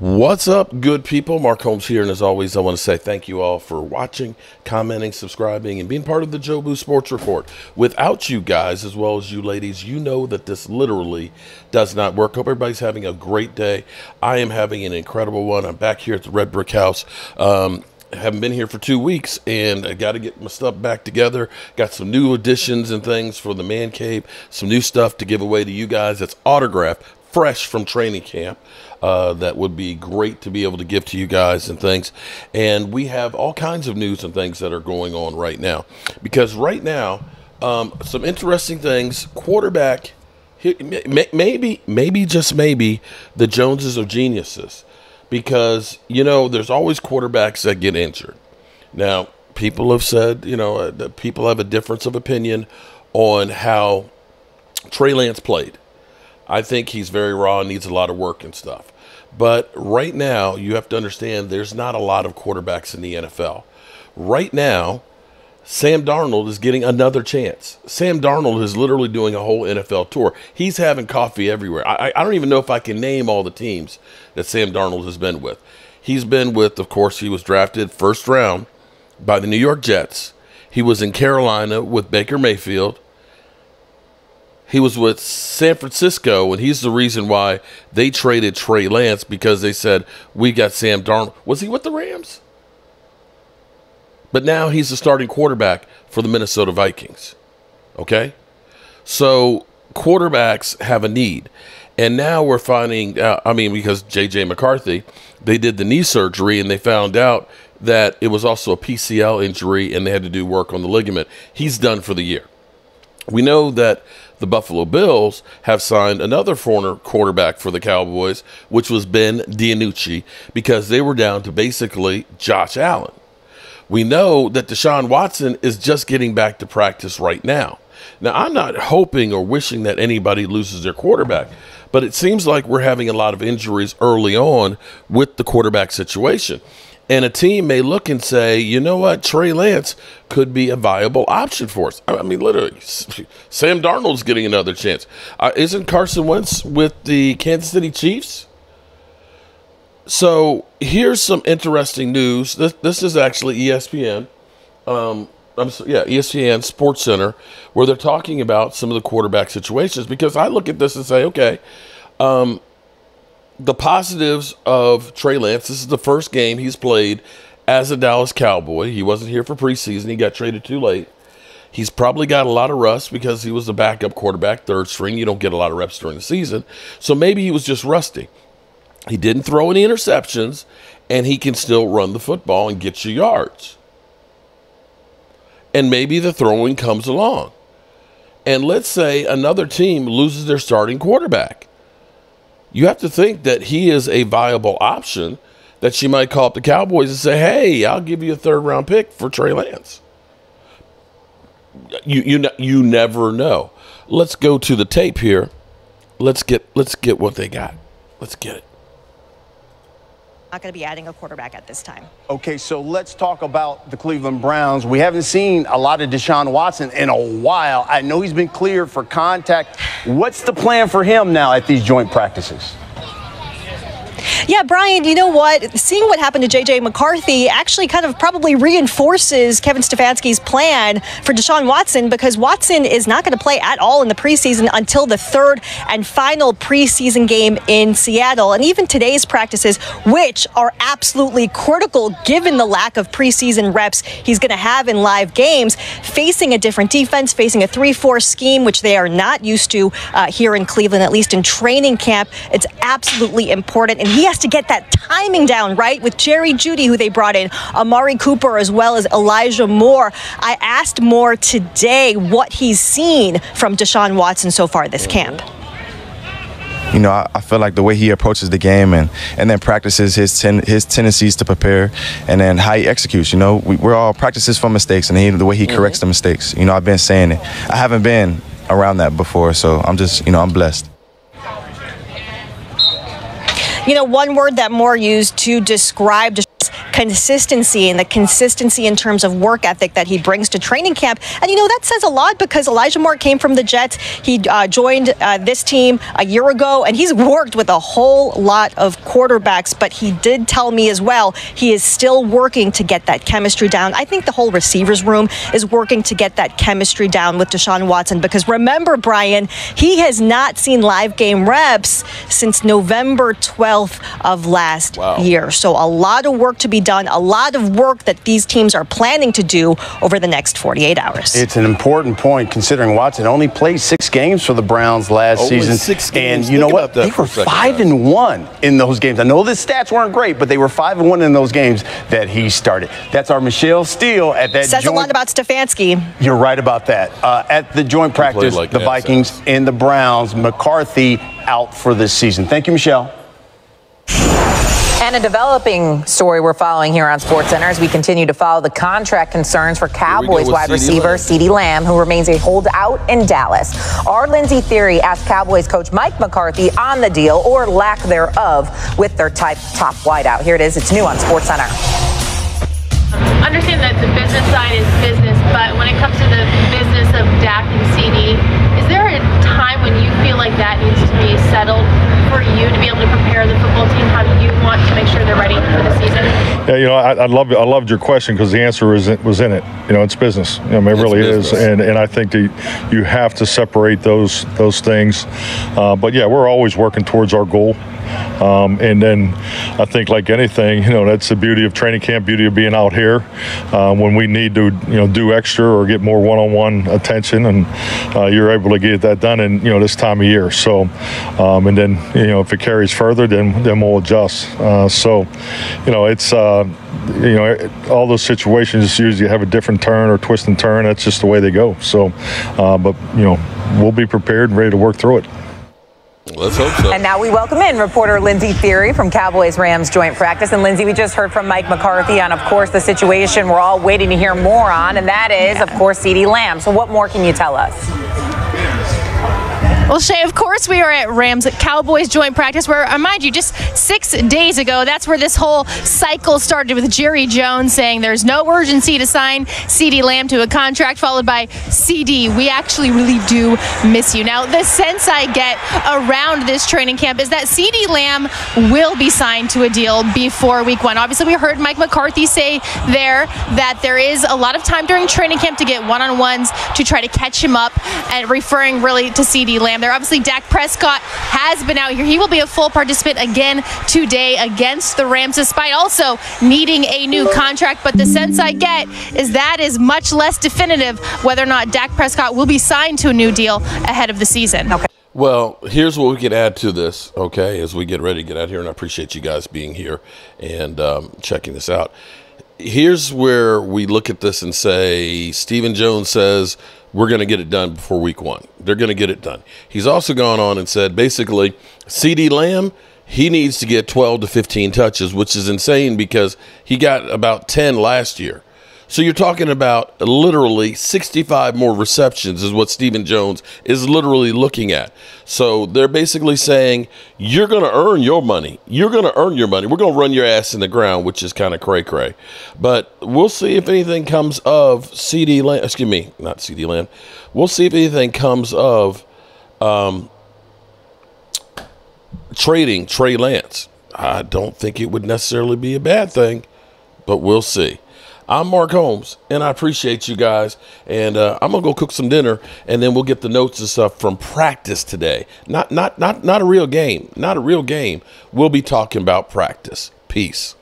What's up, good people? Mark Holmes here, and as always, I want to say thank you all for watching, commenting, subscribing, and being part of the Jobu Sports Report. Without you guys, as well as you ladies, you know that this literally does not work. Hope everybody's having a great day. I am having an incredible one. I'm back here at the Red Brick House. Haven't been here for 2 weeks, and I got to get my stuff back together. Got some new additions and things for the man cave, some new stuff to give away to you guys. That's autographed, fresh from training camp. That would be great to be able to give to you guys and things. And we have all kinds of news and things that are going on right now. Because right now, some interesting things. Quarterback, maybe, just maybe, the Joneses are geniuses. Because, you know, there's always quarterbacks that get injured. Now, people have said, you know, that people have a difference of opinion on how Trey Lance played. I think he's very raw and needs a lot of work and stuff. But right now, you have to understand there's not a lot of quarterbacks in the NFL. Right now, Sam Darnold is getting another chance. Sam Darnold is literally doing a whole NFL tour. He's having coffee everywhere. I don't even know if I can name all the teams that Sam Darnold has been with. He's been with, of course, he was drafted first round by the New York Jets. He was in Carolina with Baker Mayfield. He was with San Francisco, and he's the reason why they traded Trey Lance, because they said, we got Sam Darnold. Was he with the Rams? But now he's the starting quarterback for the Minnesota Vikings, okay? So quarterbacks have a need. And now we're finding out, I mean, because JJ McCarthy, they did the knee surgery, and they found out that it was also a PCL injury, and they had to do work on the ligament. He's done for the year. We know that the Buffalo Bills have signed another former quarterback for the Cowboys, which was Ben DiNucci, because they were down to basically Josh Allen. We know that Deshaun Watson is just getting back to practice right now. Now, I'm not hoping or wishing that anybody loses their quarterback, but it seems like we're having a lot of injuries early on with the quarterback situation. And a team may look and say, you know what, Trey Lance could be a viable option for us. I mean, literally, Sam Darnold's getting another chance. Isn't Carson Wentz with the Kansas City Chiefs? So here's some interesting news. This is actually ESPN. ESPN Sports Center, where they're talking about some of the quarterback situations. Because I look at this and say, okay, the positives of Trey Lance, this is the first game he's played as a Dallas Cowboy. He wasn't here for preseason. He got traded too late. He's probably got a lot of rust because he was the backup quarterback, third string. You don't get a lot of reps during the season. So maybe he was just rusty. He didn't throw any interceptions, and he can still run the football and get you yards. And maybe the throwing comes along. And let's say another team loses their starting quarterback. You have to think that he is a viable option, that she might call up the Cowboys and say, hey, I'll give you a third-round pick for Trey Lance. You never know. Let's go to the tape here. Let's get what they got. Let's get it. Not going to be adding a quarterback at this time. Okay, so let's talk about the Cleveland Browns. We haven't seen a lot of Deshaun Watson in a while. I know he's been cleared for contact. What's the plan for him now at these joint practices? Yeah, Brian, you know what? Seeing what happened to J.J. McCarthy actually kind of probably reinforces Kevin Stefanski's plan for Deshaun Watson, because Watson is not going to play at all in the preseason until the third and final preseason game in Seattle. And even today's practices, which are absolutely critical given the lack of preseason reps he's going to have in live games, facing a different defense, facing a 3-4 scheme, which they are not used to here in Cleveland, at least in training camp. It's absolutely important. And he has to get that timing down, right? With Jerry Judy, who they brought in, Amari Cooper, as well as Elijah Moore. I asked Moore today what he's seen from Deshaun Watson so far this camp. You know, I feel like the way he approaches the game and then practices his tendencies to prepare, and then how he executes. You know, we're all practices from mistakes, and the way he corrects the mistakes. You know, I've been saying it. I haven't been around that before, so I'm just, you know, I'm blessed. You know, one word that Moore used to describe consistency and the consistency in terms of work ethic that he brings to training camp. And, you know, that says a lot because Elijah Moore came from the Jets. He joined this team a year ago, and he's worked with a whole lot of quarterbacks. But he did tell me as well he is still working to get that chemistry down. I think the whole receivers room is working to get that chemistry down with Deshaun Watson because remember, Brian, he has not seen live game reps since November 12th of last year. So a lot of work to be done, a lot of work that these teams are planning to do over the next 48 hours. It's an important point considering Watson only played 6 games for the Browns last season. 6 games. And you know what? They were 5-1 in those games. I know the stats weren't great, but they were 5-1 in those games that he started. That's our Michelle Steele at that says joint. A lot about Stefanski. You're right about that. At the joint practice, like the Vikings and the Browns, McCarthy out for this season. Thank you, Michelle. And a developing story we're following here on SportsCenter as we continue to follow the contract concerns for Cowboys wide receiver CeeDee Lamb, who remains a holdout in Dallas. Our Lindsay Thiry asked Cowboys coach Mike McCarthy on the deal or lack thereof with their top wideout. Here it is. It's new on SportsCenter. Understand that the business side is business, but when it comes to the business of Dak and CeeDee, is there a time when you feel like that needs to be settled for you to be able to prepare the football team? How do you want to make sure they're ready for the season? Yeah, you know, I loved your question because the answer was in it. You know, it's business. I mean, it really is, and I think that you have to separate those things. But yeah, we're always working towards our goal. And then I think like anything, you know, that's the beauty of training camp, beauty of being out here when we need to, you know, do extra or get more one-on-one attention, and you're able to get that done in, you know, this time of year. So, and then, you know, if it carries further, then we'll adjust. So, you know, it's, you know, all those situations usually have a different turn or twist and turn. That's just the way they go. So, but, you know, we'll be prepared and ready to work through it. Let's hope so. And now we welcome in reporter Lindsay Thiry from Cowboys-Rams joint practice. And, Lindsay, we just heard from Mike McCarthy on, of course, the situation we're all waiting to hear more on, and that is, of course, CeeDee Lamb. So what more can you tell us? Well, Shay, of course we are at Rams-Cowboys joint practice where, mind you, just 6 days ago, that's where this whole cycle started with Jerry Jones saying there's no urgency to sign CeeDee Lamb to a contract, followed by CeeDee, we actually really do miss you. Now, the sense I get around this training camp is that CeeDee Lamb will be signed to a deal before week 1. Obviously, we heard Mike McCarthy say there that there is a lot of time during training camp to get one-on-ones to try to catch him up, and referring really to CeeDee Lamb. There obviously Dak Prescott has been out here. He will be a full participant again today against the Rams, despite also needing a new contract. But the sense I get is that is much less definitive whether or not Dak Prescott will be signed to a new deal ahead of the season. Okay. Well, here's what we can add to this, okay, as we get ready to get out here, and I appreciate you guys being here and checking this out. Here's where we look at this and say Stephen Jones says we're going to get it done before week 1. They're going to get it done. He's also gone on and said basically CeeDee Lamb, he needs to get 12 to 15 touches, which is insane because he got about 10 last year. So you're talking about literally 65 more receptions is what Stephen Jones is literally looking at. So they're basically saying, you're going to earn your money. You're going to earn your money. We're going to run your ass in the ground, which is kind of cray-cray. But we'll see if anything comes of CeeDee Lamb. Excuse me, not CeeDee Lamb. We'll see if anything comes of trading Trey Lance. I don't think it would necessarily be a bad thing, but we'll see. I'm Mark Holmes, and I appreciate you guys. And I'm gonna go cook some dinner, and then we'll get the notes and stuff from practice today. Not a real game. Not a real game. We'll be talking about practice. Peace.